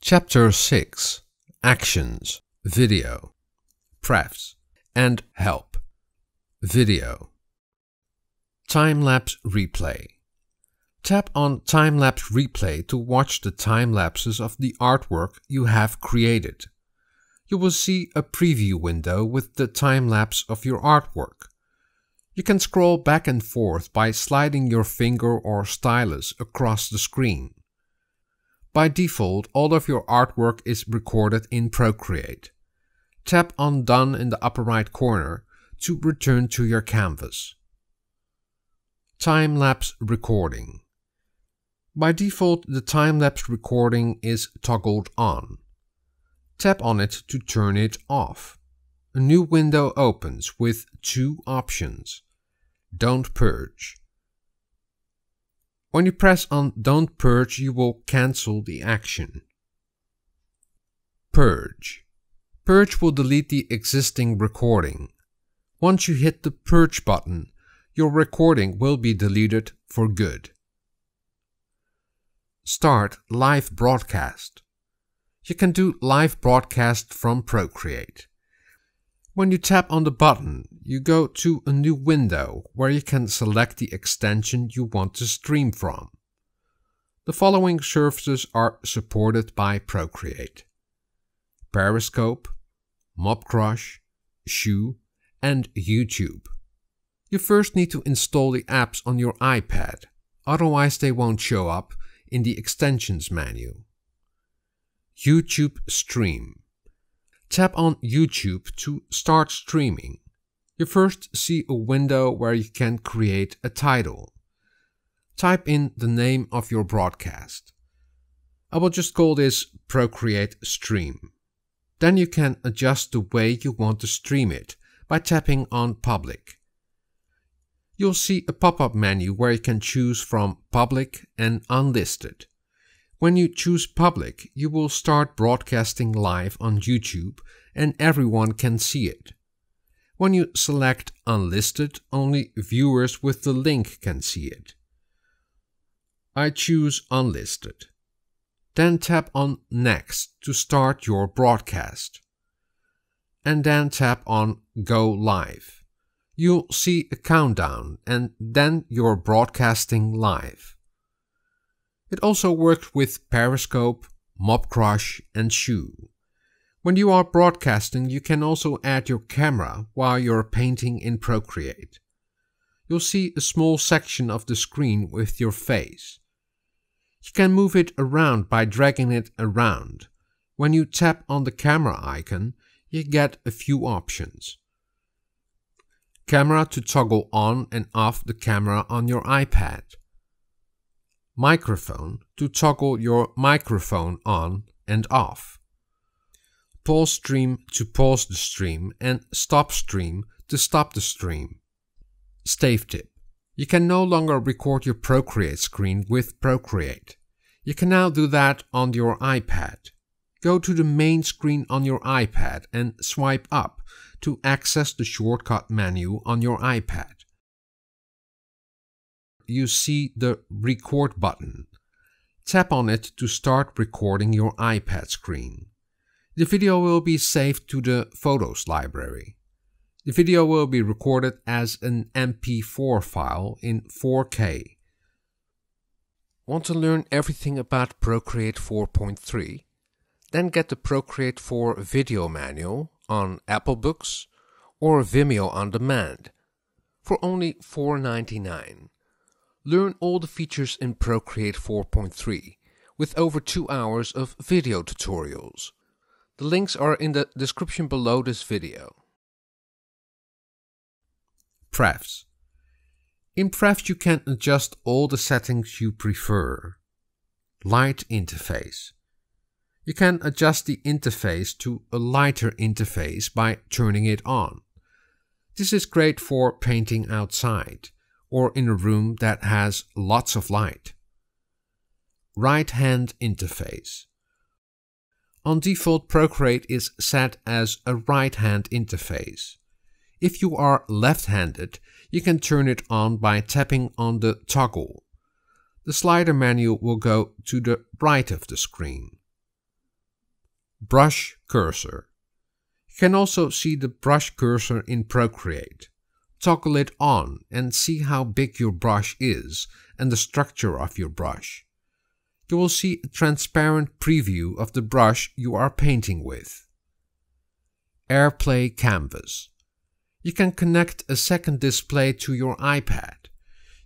Chapter 6. Actions, Video, Prefs, and Help, Video. Time-lapse replay. Tap on Time-lapse replay to watch the time-lapses of the artwork you have created. You will see a preview window with the time-lapse of your artwork. You can scroll back and forth by sliding your finger or stylus across the screen. By default, all of your artwork is recorded in Procreate. Tap on Done in the upper right corner to return to your canvas. Time-lapse recording. By default, the time-lapse recording is toggled on. Tap on it to turn it off. A new window opens with two options. Don't purge. When you press on Don't Purge, you will cancel the action. Purge. Purge will delete the existing recording. Once you hit the Purge button, your recording will be deleted for good. Start live broadcast. You can do live broadcast from Procreate. When you tap on the button, you go to a new window where you can select the extension you want to stream from. The following services are supported by Procreate: Periscope, Mobcrush, Shou, and YouTube. You first need to install the apps on your iPad, otherwise they won't show up in the extensions menu. YouTube Stream. Tap on YouTube to start streaming. You first see a window where you can create a title. Type in the name of your broadcast. I will just call this Procreate Stream. Then you can adjust the way you want to stream it by tapping on Public. You'll see a pop-up menu where you can choose from Public and Unlisted. When you choose Public, you will start broadcasting live on YouTube and everyone can see it. When you select Unlisted, only viewers with the link can see it. I choose Unlisted. Then tap on Next to start your broadcast. And then tap on Go Live. You'll see a countdown and then you're broadcasting live. It also works with Periscope, Mobcrush, and Shou. When you are broadcasting, you can also add your camera while you're painting in Procreate. You'll see a small section of the screen with your face. You can move it around by dragging it around. When you tap on the camera icon, you get a few options. Camera to toggle on and off the camera on your iPad. Microphone to toggle your microphone on and off. Pause stream to pause the stream and stop stream to stop the stream. Stave tip. You can no longer record your Procreate screen with Procreate. You can now do that on your iPad. Go to the main screen on your iPad and swipe up to access the shortcut menu on your iPad. You see the Record button. Tap on it to start recording your iPad screen. The video will be saved to the Photos library. The video will be recorded as an MP4 file in 4K. Want to learn everything about Procreate 4.3? Then get the Procreate 4 video manual on Apple Books or Vimeo on demand for only $4.99. Learn all the features in Procreate 4.3 with over 2 hours of video tutorials. The links are in the description below this video. Prefs. In Prefs you can adjust all the settings you prefer. Light interface. You can adjust the interface to a lighter interface by turning it on. This is great for painting outside or in a room that has lots of light. Right hand interface. On default, Procreate is set as a right hand interface. If you are left-handed, you can turn it on by tapping on the toggle. The slider menu will go to the right of the screen. brush cursor. You can also see the brush cursor in Procreate. Toggle it on and see how big your brush is and the structure of your brush. You will see a transparent preview of the brush you are painting with. AirPlay Canvas. You can connect a second display to your iPad.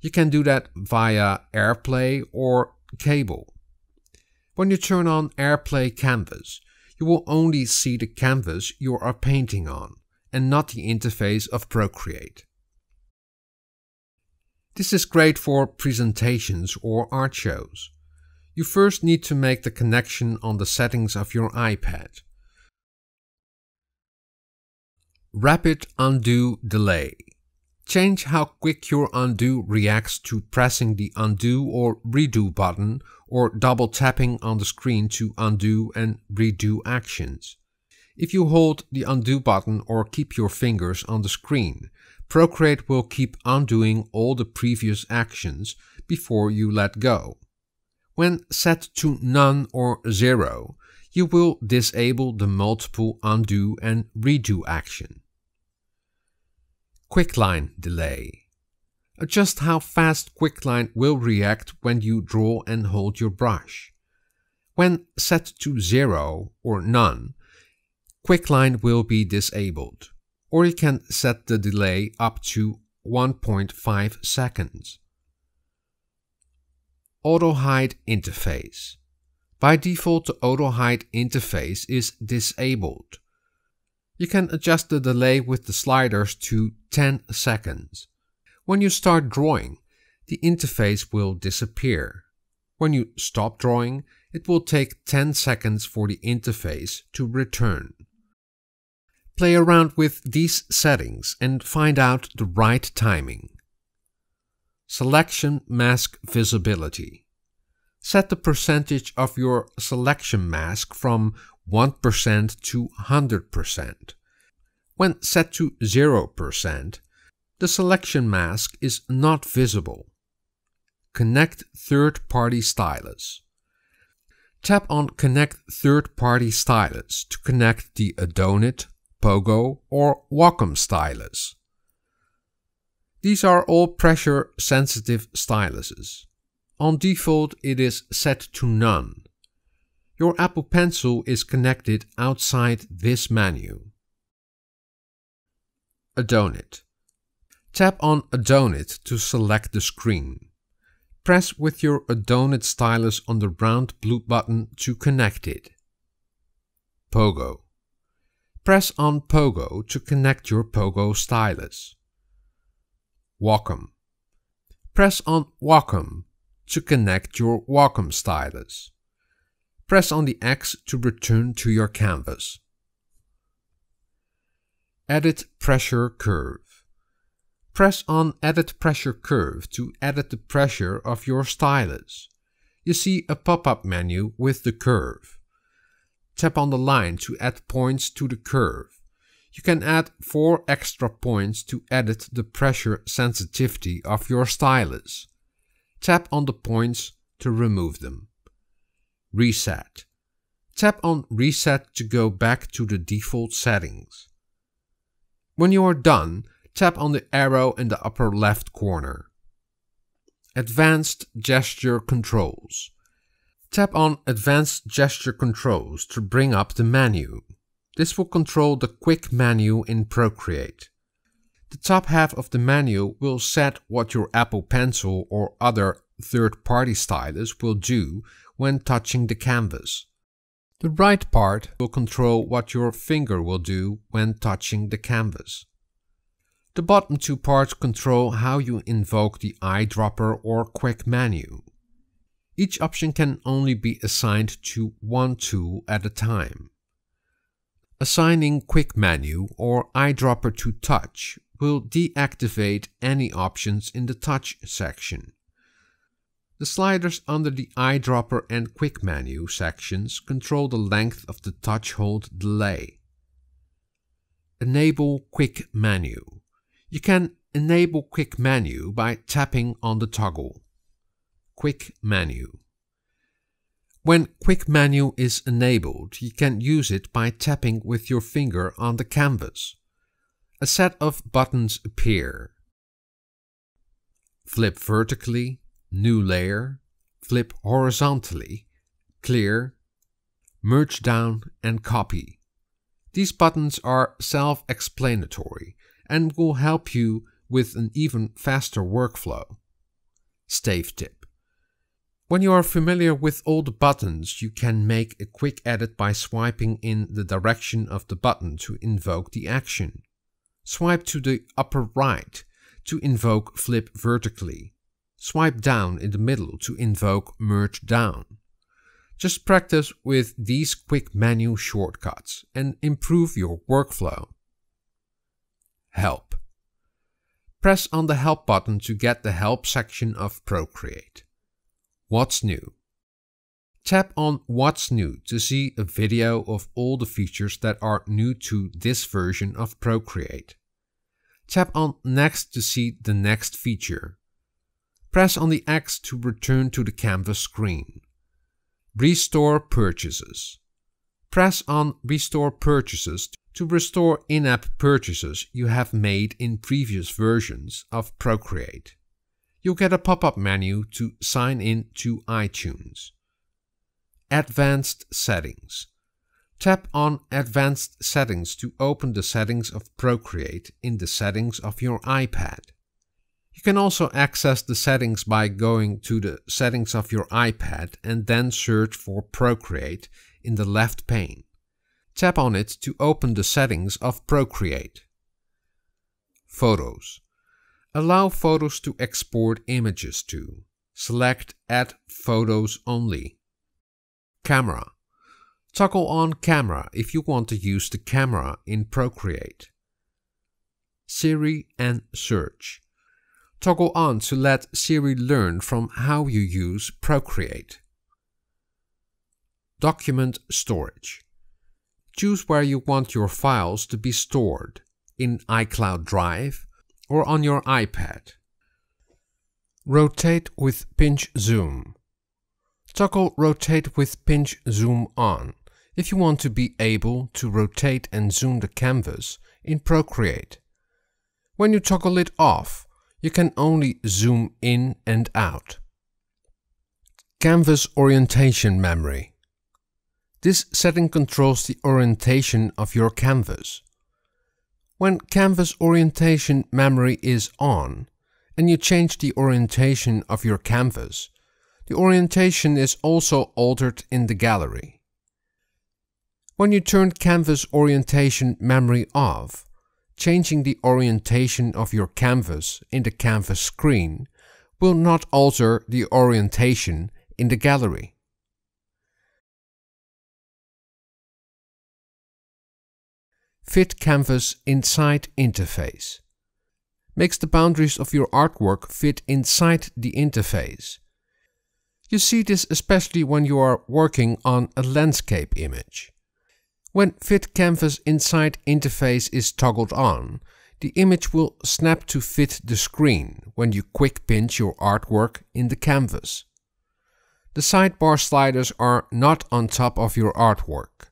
You can do that via AirPlay or cable. When you turn on AirPlay Canvas, you will only see the canvas you are painting on, and not the interface of Procreate. This is great for presentations or art shows. You first need to make the connection on the settings of your iPad. Rapid Undo Delay. Change how quick your undo reacts to pressing the undo or redo button or double tapping on the screen to undo and redo actions. If you hold the undo button or keep your fingers on the screen, Procreate will keep undoing all the previous actions before you let go. When set to none or zero, you will disable the multiple undo and redo action. Quickline Delay. Adjust how fast Quickline will react when you draw and hold your brush. When set to zero or none, Quickline will be disabled, or you can set the delay up to 1.5 seconds. Auto Hide Interface. By default, the Auto Hide interface is disabled. You can adjust the delay with the sliders to 10 seconds. When you start drawing, the interface will disappear. When you stop drawing, it will take 10 seconds for the interface to return. Play around with these settings and find out the right timing. Selection Mask Visibility. Set the percentage of your selection mask from 1% to 100%. When set to 0%, the selection mask is not visible. Connect Third-Party Stylus. Tap on Connect Third-Party Stylus to connect the Adonit, Pogo, or Wacom stylus. These are all pressure-sensitive styluses. On default, it is set to none. Your Apple Pencil is connected outside this menu. Adonit. Tap on Adonit to select the screen. Press with your Adonit stylus on the round blue button to connect it. Pogo. Press on Pogo to connect your Pogo stylus. Wacom. Press on Wacom to connect your Wacom stylus. Press on the X to return to your canvas. Edit Pressure Curve. Press on Edit Pressure Curve to edit the pressure of your stylus. You see a pop-up menu with the curve. Tap on the line to add points to the curve. You can add 4 extra points to edit the pressure sensitivity of your stylus. Tap on the points to remove them. Reset. Tap on Reset to go back to the default settings. When you are done, tap on the arrow in the upper left corner. Advanced Gesture Controls. Tap on Advanced Gesture Controls to bring up the menu. This will control the quick menu in Procreate. The top half of the menu will set what your Apple Pencil or other third-party stylus will do when touching the canvas. The right part will control what your finger will do when touching the canvas. The bottom two parts control how you invoke the eyedropper or quick menu. Each option can only be assigned to one tool at a time. Assigning quick menu or eyedropper to touch will deactivate any options in the touch section. The sliders under the eyedropper and quick menu sections control the length of the touch hold delay. Enable quick menu. You can enable quick menu by tapping on the toggle. Quick menu. When Quick Menu is enabled, you can use it by tapping with your finger on the canvas. A set of buttons appear. Flip vertically, new layer, flip horizontally, clear, merge down and copy. These buttons are self-explanatory and will help you with an even faster workflow. Stave tip. When you are familiar with all the buttons, you can make a quick edit by swiping in the direction of the button to invoke the action. Swipe to the upper right to invoke flip vertically. Swipe down in the middle to invoke merge down. Just practice with these quick menu shortcuts and improve your workflow. Help. Press on the Help button to get the Help section of Procreate. What's new? Tap on What's New to see a video of all the features that are new to this version of Procreate. Tap on Next to see the next feature. Press on the X to return to the canvas screen. Restore Purchases. Press on Restore Purchases to restore in-app purchases you have made in previous versions of Procreate. You'll get a pop-up menu to sign in to iTunes. Advanced Settings. Tap on Advanced Settings to open the settings of Procreate in the settings of your iPad. You can also access the settings by going to the settings of your iPad and then search for Procreate in the left pane. Tap on it to open the settings of Procreate. Photos. Allow photos to export images to. Select Add Photos Only. Camera. Toggle on Camera if you want to use the camera in Procreate. Siri and Search. Toggle on to let Siri learn from how you use Procreate. Document Storage. Choose where you want your files to be stored, in iCloud Drive or on your iPad. Rotate with Pinch Zoom. Toggle Rotate with Pinch Zoom on if you want to be able to rotate and zoom the canvas in Procreate. When you toggle it off, you can only zoom in and out. Canvas Orientation Memory. This setting controls the orientation of your canvas. When Canvas Orientation Memory is on and you change the orientation of your canvas, the orientation is also altered in the gallery. When you turn Canvas Orientation Memory off, changing the orientation of your canvas in the canvas screen will not alter the orientation in the gallery. Fit canvas inside interface. Makes the boundaries of your artwork fit inside the interface. You see this especially when you are working on a landscape image. When Fit Canvas Inside Interface is toggled on, the image will snap to fit the screen when you quick pinch your artwork in the canvas. The sidebar sliders are not on top of your artwork.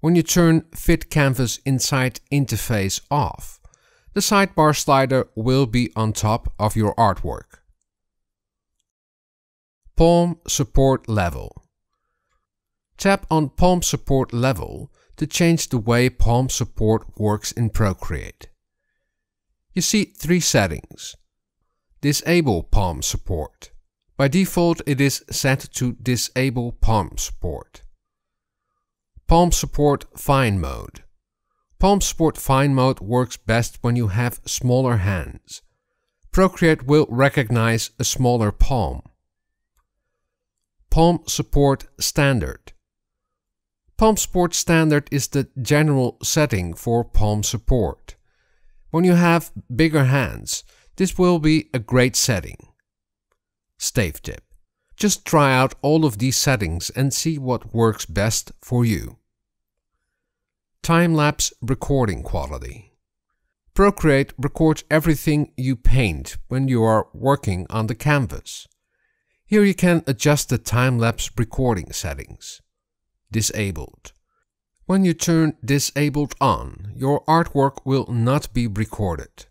When you turn Fit Canvas Inside Interface off, the sidebar slider will be on top of your artwork. Palm Support Level. Tap on Palm Support Level to change the way palm support works in Procreate. You see three settings. Disable Palm Support. By default, it is set to Disable Palm Support. Palm Support Fine Mode. Palm Support Fine Mode works best when you have smaller hands. Procreate will recognize a smaller palm. Palm Support Standard. Palm Support Standard is the general setting for palm support. When you have bigger hands, this will be a great setting. Stave tip. Just try out all of these settings and see what works best for you. Time-lapse recording quality. Procreate records everything you paint when you are working on the canvas. Here you can adjust the time-lapse recording settings. Disabled. When you turn Disabled on, your artwork will not be recorded.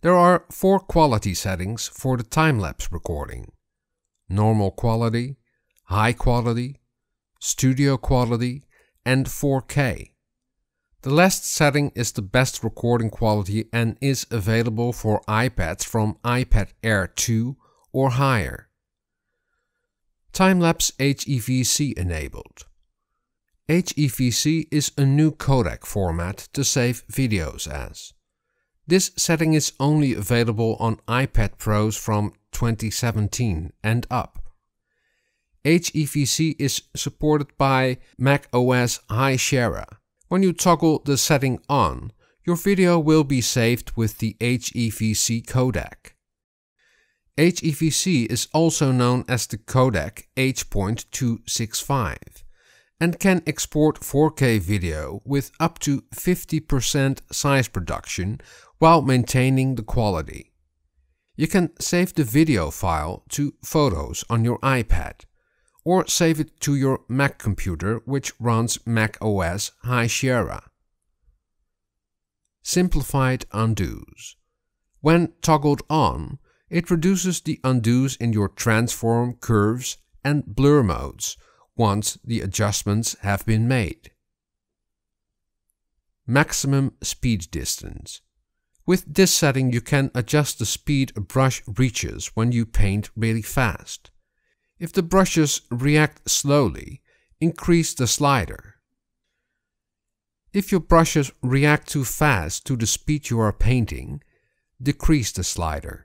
There are 4 quality settings for the time-lapse recording. Normal quality, high quality, studio quality, and 4K. The last setting is the best recording quality and is available for iPads from iPad Air 2 or higher. Time-lapse HEVC enabled. HEVC is a new codec format to save videos as. This setting is only available on iPad Pros from 2017 and up. HEVC is supported by macOS High Sierra. When you toggle the setting on, your video will be saved with the HEVC codec. HEVC is also known as the codec H.265 and can export 4K video with up to 50% size reduction while maintaining the quality. You can save the video file to Photos on your iPad, or save it to your Mac computer, which runs macOS High Sierra. Simplified undos. When toggled on, it reduces the undos in your transform, curves, and blur modes once the adjustments have been made. Maximum speed distance. With this setting, you can adjust the speed a brush reaches when you paint really fast. If the brushes react slowly, increase the slider. If your brushes react too fast to the speed you are painting, decrease the slider.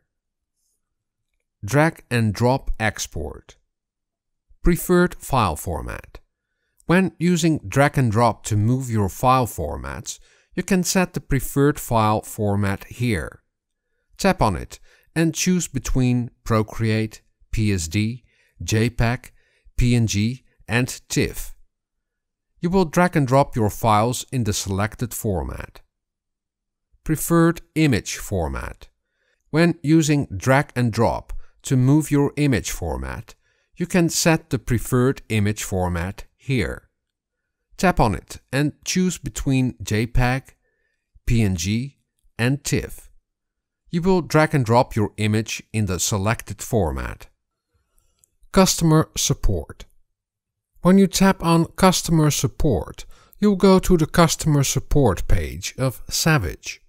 Drag and drop export. Preferred file format. When using drag and drop to move your file formats, you can set the preferred file format here. Tap on it and choose between Procreate, PSD, JPEG, PNG, and TIFF. You will drag and drop your files in the selected format. Preferred image format. When using drag and drop to move your image format, you can set the preferred image format here. Tap on it and choose between JPEG, PNG, and TIFF. You will drag and drop your image in the selected format. Customer support. When you tap on Customer Support, you'll go to the Customer Support page of Savage.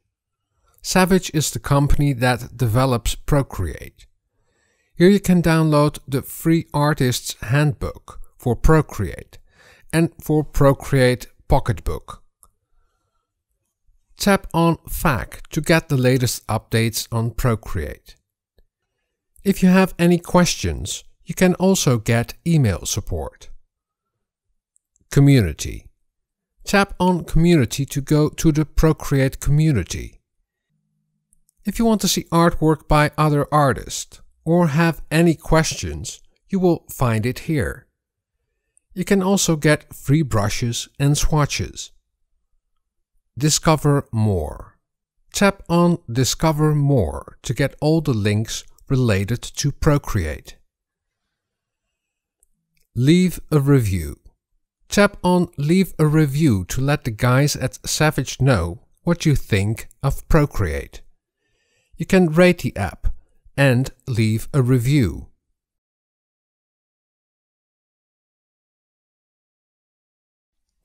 Savage is the company that develops Procreate. Here you can download the free Artist's Handbook for Procreate and for Procreate Pocketbook. Tap on FAQ to get the latest updates on Procreate. If you have any questions, you can also get email support. Community. Tap on Community to go to the Procreate community. If you want to see artwork by other artists or have any questions, you will find it here. You can also get free brushes and swatches. Discover more. Tap on Discover more to get all the links related to Procreate. Leave a review. Tap on Leave a review to let the guys at Savage know what you think of Procreate. You can rate the app and leave a review.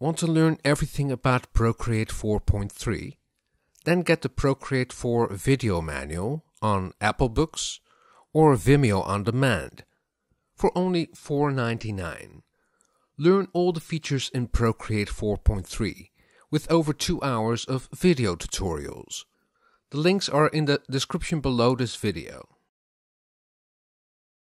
Want to learn everything about Procreate 4.3? Then get the Procreate 4 video manual on Apple Books or Vimeo on demand. For only $4.99. Learn all the features in Procreate 4.3 with over 2 hours of video tutorials. The links are in the description below this video.